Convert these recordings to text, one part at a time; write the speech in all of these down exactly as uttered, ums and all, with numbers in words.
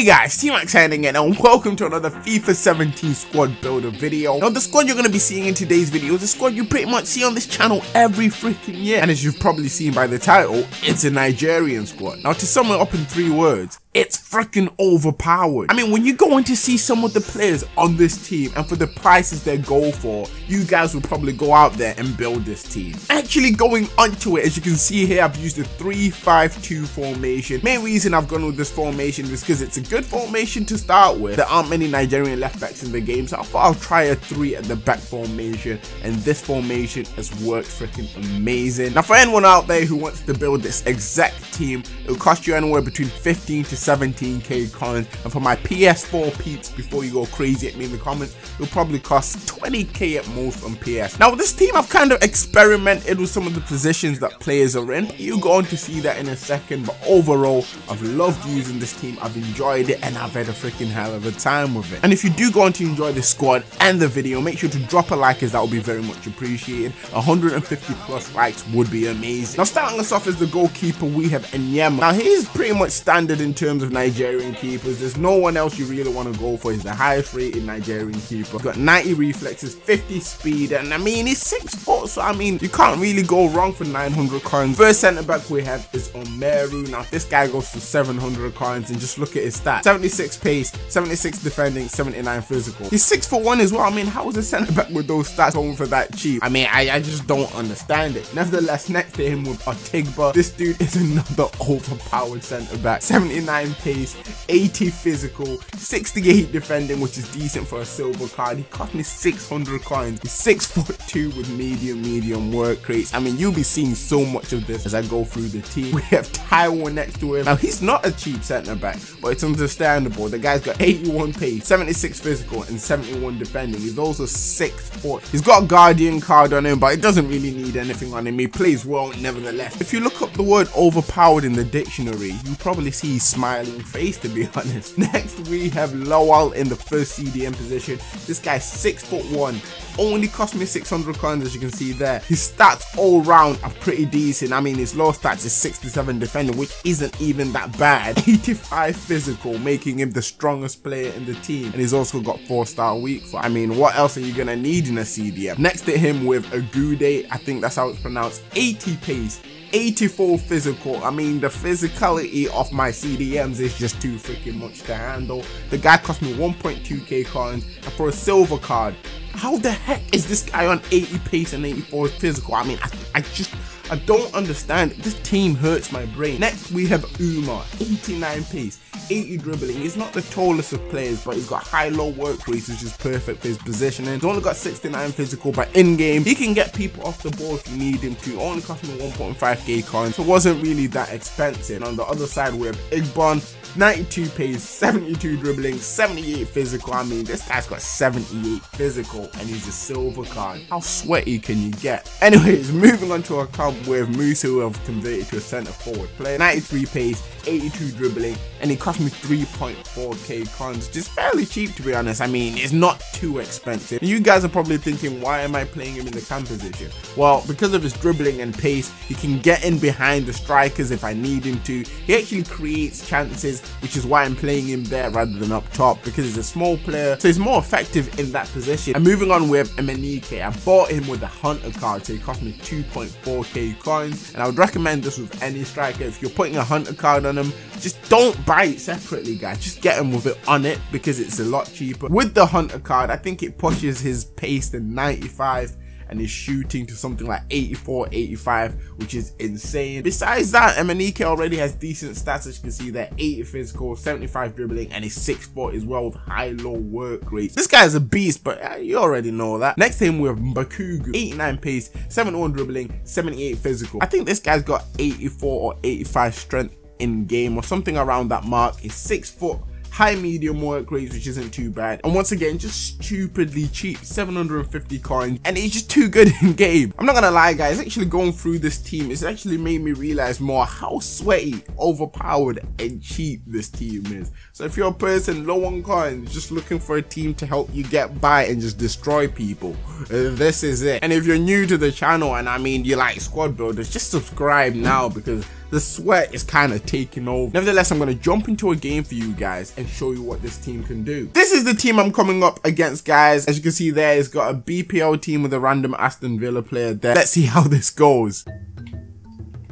Hey guys, T-Max here again, and welcome to another FIFA seventeen squad builder video. Now the squad you're going to be seeing in today's video is a squad you pretty much see on this channel every freaking year, and as you've probably seen by the title, it's a Nigerian squad. Now to sum it up in three words, it's freaking overpowered. I mean, when you go in to see some of the players on this team and for the prices they go for, you guys will probably go out there and build this team. Actually going onto it, as you can see here, I've used a three five two formation. Main reason I've gone with this formation is because it's a good formation to start with. There aren't many Nigerian left backs in the game, so I thought I'll try a three at the back formation, and this formation has worked freaking amazing. Now for anyone out there who wants to build this exact team, it'll cost you anywhere between fifteen to seventeen K coins, and for my P S four peeps, before you go crazy at me in the comments, it'll probably cost twenty K at most on P S. Now with this team, I've kind of experimented with some of the positions that players are in. You'll go on to see that in a second, but overall I've loved using this team, I've enjoyed it, and I've had a freaking hell of a time with it. And if you do go on to enjoy the squad and the video, make sure to drop a like, as that would be very much appreciated. one hundred fifty plus likes would be amazing. Now starting us off as the goalkeeper, we have Enyema. Now he's pretty much standard in terms of Nigerian keepers. There's no one else you really want to go for. He's the highest rated Nigerian keeper. He's got ninety reflexes, fifty speed, and I mean he's six foot, so I mean you can't really go wrong for nine hundred coins. First centre back we have is Omeru. Now this guy goes for seven hundred coins, and just look at his stats: seventy-six pace, seventy-six defending, seventy-nine physical. He's six foot one as well. I mean, how is a centre back with those stats going for that cheap? I mean, I, I just don't understand it. Nevertheless, next to him with Otigba, this dude is another overpowered centre back: seventy-nine pace, eighty physical, sixty-eight defending, which is decent for a silver card. He cost me six hundred coins. He's six foot two with medium medium work rates. I mean, you'll be seeing so much of this as I go through the team. We have Tiwar next to him. Now he's not a cheap centre back, but it's understandable. The guy's got eighty-one pace, seventy-six physical, and seventy-one defending. He's also six foot. He's got a guardian card on him, but it doesn't really need anything on him. He plays well nevertheless. If you look up the word overpowered in the dictionary, you'll probably see smile face, to be honest. Next we have Lowell in the first C D M position. This guy's six foot one, only cost me six hundred coins, as you can see there. His stats all round are pretty decent. I mean, his low stats is sixty-seven defending, which isn't even that bad, eighty-five physical, making him the strongest player in the team, and he's also got four star weak. So I mean, what else are you gonna need in a C D M? Next to him with Agude, I think that's how it's pronounced, eighty pace, eighty-four physical. I mean, the physicality of my C D Ms is just too freaking much to handle. The guy cost me one point two K coins, and for a silver card, how the heck is this guy on eighty pace and eighty-four physical? I mean, I, I just... I don't understand. This team hurts my brain. Next, we have Umar, eighty-nine pace, eighty dribbling. He's not the tallest of players, but he's got high-low work rates, which is perfect for his positioning. He's only got sixty-nine physical, but in-game, he can get people off the ball if you need him to. Only cost me one point five K coins, so it wasn't really that expensive. And on the other side, we have Igbon, ninety-two pace, seventy-two dribbling, seventy-eight physical. I mean, this guy's got seventy-eight physical, and he's a silver card. How sweaty can you get? Anyways, moving on to our club with Musa, who have converted to a centre forward player, ninety-three pace, eighty-two dribbling, and it cost me three point four K coins, which is fairly cheap, to be honest. I mean, it's not too expensive. And you guys are probably thinking, why am I playing him in the cam position? Well, because of his dribbling and pace, he can get in behind the strikers if I need him to. He actually creates chances, which is why I'm playing him there rather than up top, because he's a small player, so he's more effective in that position. And moving on with Emenike, I bought him with a hunter card, so it cost me two point four K coins, and I would recommend this with any striker. If you're putting a hunter card on them, just don't buy it separately, guys. Just get him with it on it, because it's a lot cheaper. With the hunter card, I think it pushes his pace to ninety-five and his shooting to something like eighty-four, eighty-five, which is insane. Besides that, Emenike already has decent stats, as you can see there, eighty physical, seventy-five dribbling, and he's six foot as well with high-low work rates. This guy is a beast, but uh, you already know that. Next to him we have Bakugo, eighty-nine pace, seventy-one dribbling, seventy-eight physical. I think this guy's got eighty-four or eighty-five strength in game or something around that mark. He's six foot, high medium work rates, which isn't too bad, and once again just stupidly cheap, seven hundred fifty coins, and he's just too good in game. I'm not gonna lie, guys, actually going through this team, it's actually made me realize more how sweaty, overpowered, and cheap this team is. So if you're a person low on coins, just looking for a team to help you get by and just destroy people, this is it. And if you're new to the channel, and I mean you like squad builders, just subscribe now, because the sweat is kind of taking over. Nevertheless, I'm going to jump into a game for you guys and show you what this team can do. This is the team I'm coming up against, guys. As you can see there, it's got a B P L team with a random Aston Villa player there. Let's see how this goes.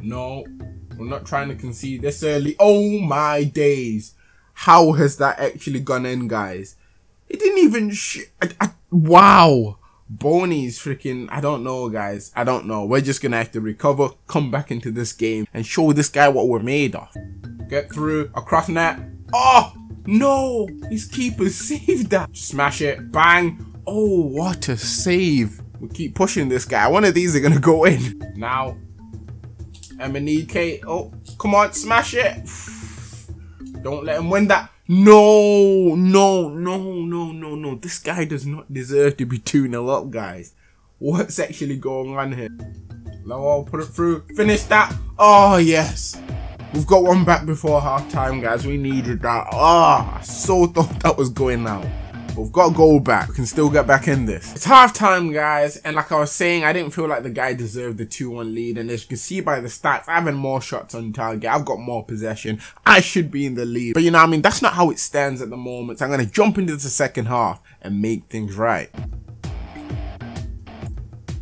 No, we're not trying to concede this early. Oh my days. How has that actually gone in, guys? It didn't even sh I, I, wow. Boney's freaking, I don't know, guys. I don't know. We're just going to have to recover, come back into this game and show this guy what we're made of. Get through, across net. Oh, no. His keeper saved that. Smash it. Bang. Oh, what a save. We keep pushing this guy. One of these are going to go in. Now, Emenike. Oh, come on. Smash it. Don't let him win that. No, no, no, no, no, no. This guy does not deserve to be two nil up, guys. What's actually going on here? No, I'll put it through. Finish that. Oh, yes. We've got one back before half-time, guys. We needed that. Ah, oh, I so thought that was going out. We've got a goal back. We can still get back in this. It's half-time, guys. And like I was saying, I didn't feel like the guy deserved the two one lead. And as you can see by the stats, I'm having more shots on target. I've got more possession. I should be in the lead. But you know what I mean? That's not how it stands at the moment. So I'm going to jump into the second half and make things right.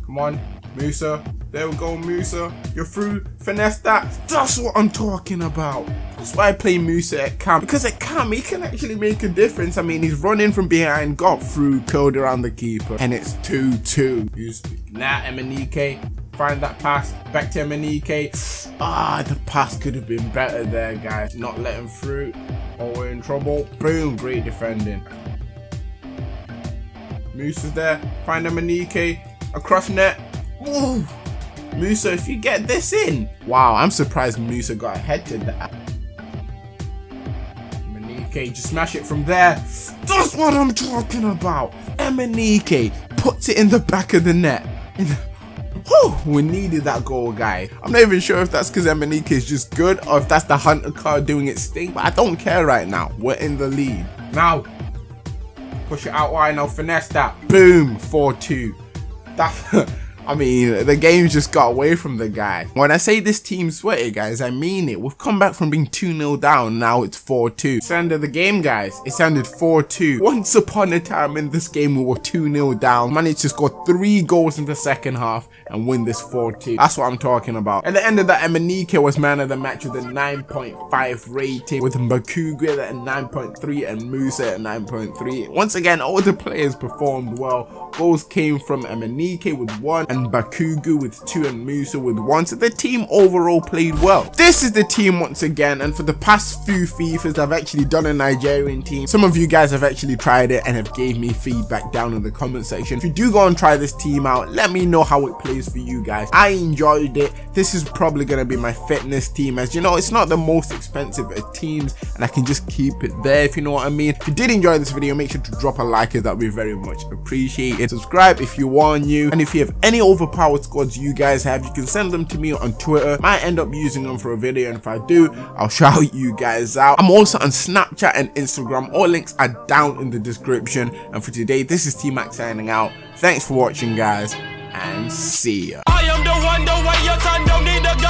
Come on, Musa. There we go, Musa. You're through. Finesse that. That's what I'm talking about. That's why I play Musa at camp. Because at camp, he can actually make a difference. I mean, he's running from behind, got through, curled around the keeper. And it's two two. Use that, Emenike. Find that pass. Back to Emenike. Ah, the pass could have been better there, guys. Not letting through. Oh, we're in trouble. Boom, great defending. Musa's there. Find Emenike. Across net. Ooh. Musa, if you get this in. Wow, I'm surprised Musa got ahead to that. Emenike, just smash it from there. That's what I'm talking about. Emenike puts it in the back of the net. Whew, we needed that goal, guy. I'm not even sure if that's because Emenike is just good or if that's the Hunter card doing its thing, but I don't care right now. We're in the lead. Now, push it out wide. Now finesse that. Boom, four two. That... I mean, the game just got away from the guy. When I say this team sweaty, guys, I mean it. We've come back from being two nil down, now it's four two. It's the end of the game, guys. It's ended four two. Once upon a time in this game, we were two nil down. Managed to score three goals in the second half and win this four two. That's what I'm talking about. At the end of that, Emenike was man of the match with a nine point five rating, with Bakugo at a nine point three and Musa at nine point three. Once again, all the players performed well. Goals came from Emenike with one and Bakugo with two and Musa with one, so the team overall played well. This is the team once again, and for the past few FIFAs I've actually done a Nigerian team. Some of you guys have actually tried it and have gave me feedback down in the comment section. If you do go and try this team out, let me know how it plays for you guys. I enjoyed it. This is probably going to be my fitness team, as you know, it's not the most expensive of teams and I can just keep it there, if you know what I mean. If you did enjoy this video, make sure to drop a like, as that would be very much appreciated. Subscribe if you are new, and if you have any overpowered squads you guys have, you can send them to me on Twitter. I might end up using them for a video, and if I do, I'll shout you guys out. I'm also on Snapchat and Instagram. All links are down in the description. And for today, this is T Max signing out. Thanks for watching, guys, and see ya. I am the one, the way your son don't need a gun.